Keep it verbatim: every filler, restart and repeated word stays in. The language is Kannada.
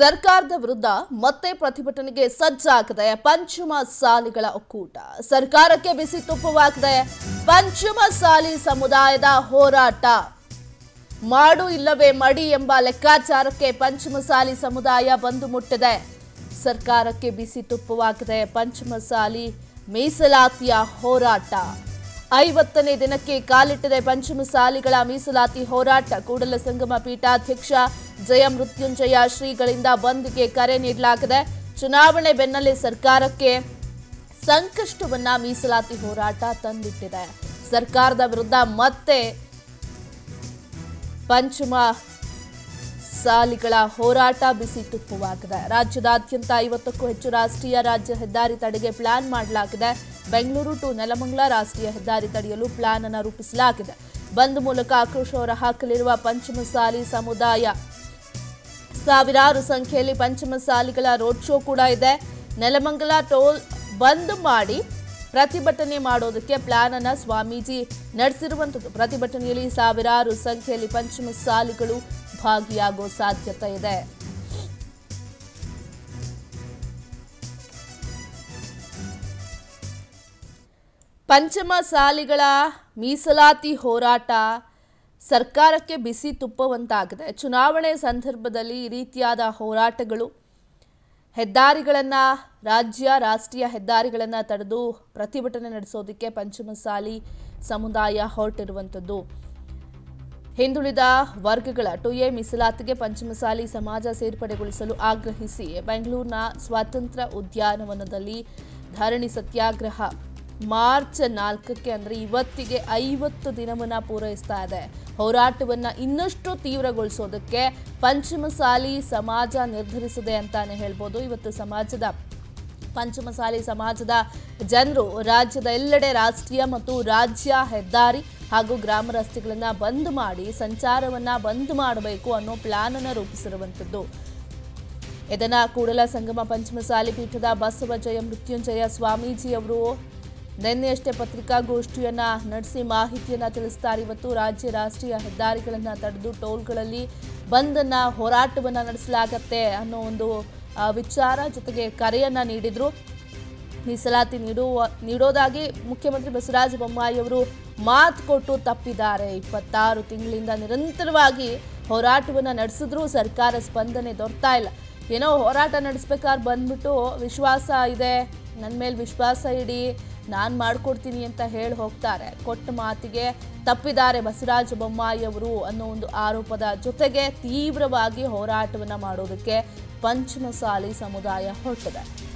ಸರ್ಕಾರದ ವಿರುದ್ಧ ಮತ್ತೆ ಪ್ರತಿಭಟನೆಗೆ ಸಜ್ಜಾಗಿದೆ ಪಂಚಮಸಾಲಿಗಳ ಒಕ್ಕೂಟ। ಸರ್ಕಾರಕ್ಕೆ ಬಿಸಿ ತುಪ್ಪವಾಗಿದೆ ಪಂಚಮಸಾಲಿ ಸಮುದಾಯದ ಹೋರಾಟ। ಮಾಡು ಇಲ್ಲವೇ ಮಡಿ ಎಂಬ ಲೆಕ್ಕಾಚಾರಕ್ಕೆ ಪಂಚಮಸಾಲಿ ಸಮುದಾಯ ಬಂದು ಮುಟ್ಟಿದೆ। ಸರ್ಕಾರಕ್ಕೆ ಬಿಸಿ ತುಪ್ಪವಾಗಿದೆ ಪಂಚಮಸಾಲಿ ಮೀಸಲಾತಿಯ ಹೋರಾಟ। ಐವತ್ತನೇ ದಿನಕ್ಕೆ ಕಾಲಿಟ್ಟಿದೆ ಪಂಚಮಸಾಲಿಗಳ ಮೀಸಲಾತಿ ಹೋರಾಟ। ಕೂಡಲಸಂಗಮ ಪೀಠಾಧ್ಯಕ್ಷ ಜಯಮೃತ್ಯುಂಜಯ ಶ್ರೀಗಳಿಂದ ಬಂದ್ಗೆ ಕರೆ ನೀಡಲಾಗಿದೆ। ಚುನಾವಣೆ ಬೆನ್ನಲ್ಲೇ ಸರ್ಕಾರಕ್ಕೆ ಸಂಕಷ್ಟವನ್ನ ಮೀಸಲಾತಿ ಹೋರಾಟ ತಂದಿಟ್ಟಿದೆ। ಸರ್ಕಾರದ ವಿರುದ್ಧ ಮತ್ತೆ ಪಂಚಮಸಾಲಿಗಳ ಹೋರಾಟ ಬಿಸಿ ತುಪ್ಪವಾಗಿದೆ। ರಾಜ್ಯದಾದ್ಯಂತ ಐವತ್ತಕ್ಕೂ ಹೆಚ್ಚು ರಾಷ್ಟ್ರೀಯ ರಾಜ್ಯ ಹೆದ್ದಾರಿ ತಡೆಗೆ ಪ್ಲಾನ್ ಮಾಡಲಾಗಿದೆ। ಬೆಂಗಳೂರು ಟು ನೆಲಮಂಗಲ ರಾಷ್ಟ್ರೀಯ ಹೆದ್ದಾರಿ ತಡೆಯಲು ಪ್ಲಾನ್ ಅನ್ನು ರೂಪಿಸಲಾಗಿದೆ। ಬಂದ್ ಮೂಲಕ ಆಕ್ರೋಶ ಹೊರಹಾಕಲಿರುವ ಪಂಚಮಸಾಲಿ ಸಮುದಾಯ। ಸಾವಿರಾರು ಸಂಖ್ಯೆಯಲ್ಲಿ ಪಂಚಮಸಾಲಿಗಳ ರೋಡ್ ಶೋ ಕೂಡ ಇದೆ। ನೆಲಮಂಗಲ ಟೋಲ್ ಬಂದ್ ಮಾಡಿ ಪ್ರತಿಭಟನೆ ಮಾಡೋದಕ್ಕೆ ಪ್ಲಾನ್ ಅನ್ನು ಸ್ವಾಮೀಜಿ ನಡೆಸಿರುವಂಥದ್ದು। ಪ್ರತಿಭಟನೆಯಲ್ಲಿ ಸಾವಿರಾರು ಸಂಖ್ಯೆಯಲ್ಲಿ ಪಂಚಮಸಾಲಿಗಳು ಭಾಗಿಯಾಗೋ ಸಾಧ್ಯತೆ ಇದೆ। ಪಂಚಮಸಾಲಿಗಳ ಮೀಸಲಾತಿ ಹೋರಾಟ ಸರ್ಕಾರಕ್ಕೆ ಬಿಸಿ ತುಪ್ಪವಂತಾಗಿದೆ। ಚುನಾವಣೆ ಸಂದರ್ಭದಲ್ಲಿ ಈ ರೀತಿಯಾದ ಹೋರಾಟಗಳು, ಹೆದ್ದಾರಿಗಳನ್ನು, ರಾಜ್ಯ ರಾಷ್ಟ್ರೀಯ ಹೆದ್ದಾರಿಗಳನ್ನು ತಡೆದು ಪ್ರತಿಭಟನೆ ನಡೆಸೋದಕ್ಕೆ ಪಂಚಮಸಾಲಿ ಸಮುದಾಯ ಹೊರಟಿರುವಂಥದ್ದು। ಹಿಂದುಳಿದ ವರ್ಗಗಳ ಟು ಎ ಮೀಸಲಾತಿಗೆ ಪಂಚಮಸಾಲಿ ಸಮಾಜ ಸೇರ್ಪಡೆಗೊಳಿಸಲು ಆಗ್ರಹಿಸಿ ಬೆಂಗಳೂರಿನ ಸ್ವಾತಂತ್ರ್ಯ ಉದ್ಯಾನವನದಲ್ಲಿ ಧರಣಿ ಸತ್ಯಾಗ್ರಹ ಮಾರ್ಚ್ ನಾಲ್ಕಕ್ಕೆ ಅಂದರೆ ಇವತ್ತಿಗೆ ಐವತ್ತು ದಿನವನ್ನು ಪೂರೈಸ್ತಾ ಇದೆ। ಹೋರಾಟವನ್ನು ಇನ್ನಷ್ಟು ತೀವ್ರಗೊಳಿಸೋದಕ್ಕೆ ಪಂಚಮಸಾಲಿ ಸಮಾಜ ನಿರ್ಧರಿಸಿದೆ ಅಂತಾನೆ ಹೇಳ್ಬೋದು। ಇವತ್ತು ಸಮಾಜದ ಪಂಚಮಸಾಲಿ ಸಮಾಜದ ಜನರು ರಾಜ್ಯದ ಎಲ್ಲೆಡೆ ರಾಷ್ಟ್ರೀಯ ಮತ್ತು ರಾಜ್ಯ ಹೆದ್ದಾರಿ ಹಾಗೂ ಗ್ರಾಮ ರಸ್ತೆಗಳನ್ನು ಬಂದ್ ಮಾಡಿ ಸಂಚಾರವನ್ನು ಬಂದ್ ಮಾಡಬೇಕು ಅನ್ನೋ ಪ್ಲಾನನ್ನು ರೂಪಿಸಿರುವಂಥದ್ದು। ಇದನ್ನು ಕೂಡಲಸಂಗಮ ಪಂಚಮಸಾಲಿ ಪೀಠದ ಬಸವ ಜಯಮೃತ್ಯುಂಜಯ ಸ್ವಾಮೀಜಿಯವರು ನಿನ್ನೆಯಷ್ಟೇ ಪತ್ರಿಕಾಗೋಷ್ಠಿಯನ್ನು ನಡೆಸಿ ಮಾಹಿತಿಯನ್ನು ತಿಳಿಸ್ತಾರೆ। ಇವತ್ತು ರಾಜ್ಯ ರಾಷ್ಟ್ರೀಯ ಹೆದ್ದಾರಿಗಳನ್ನು ತಡೆದು ಟೋಲ್ಗಳಲ್ಲಿ ಬಂದನ್ನು, ಹೋರಾಟವನ್ನು ನಡೆಸಲಾಗತ್ತೆ ಅನ್ನೋ ಒಂದು ವಿಚಾರ ಜೊತೆಗೆ ಕರೆಯನ್ನು ನೀಡಿದರು। ಮೀಸಲಾತಿ ನೀಡುವ ನೀಡೋದಾಗಿ ಮುಖ್ಯಮಂತ್ರಿ ಬಸವರಾಜ ಬೊಮ್ಮಾಯಿಯವರು ಮಾತು ಕೊಟ್ಟು ತಪ್ಪಿದ್ದಾರೆ। ಇಪ್ಪತ್ತಾರು ತಿಂಗಳಿಂದ ನಿರಂತರವಾಗಿ ಹೋರಾಟವನ್ನು ನಡೆಸಿದ್ರೂ ಸರ್ಕಾರ ಸ್ಪಂದನೆ ದೊರತಾ ಇಲ್ಲ। ಏನೋ ಹೋರಾಟ ನಡೆಸ್ಬೇಕಾದ್ರೆ ಬಂದ್ಬಿಟ್ಟು ವಿಶ್ವಾಸ ಇದೆ, ನನ್ನ ಮೇಲೆ ವಿಶ್ವಾಸ ಇಡಿ, ನಾನು ಮಾಡಿಕೊಡ್ತೀನಿ ಅಂತ ಹೇಳಿ ಹೋಗ್ತಾರೆ। ಕೊಟ್ಟ ಮಾತಿಗೆ ತಪ್ಪಿದ್ದಾರೆ ಬಸವರಾಜ ಬೊಮ್ಮಾಯಿಯವರು ಅನ್ನೋ ಒಂದು ಆರೋಪದ ಜೊತೆಗೆ ತೀವ್ರವಾಗಿ ಹೋರಾಟವನ್ನು ಮಾಡೋದಕ್ಕೆ ಪಂಚಮಸಾಲಿ ಸಮುದಾಯ ಹೊರಟಿದೆ।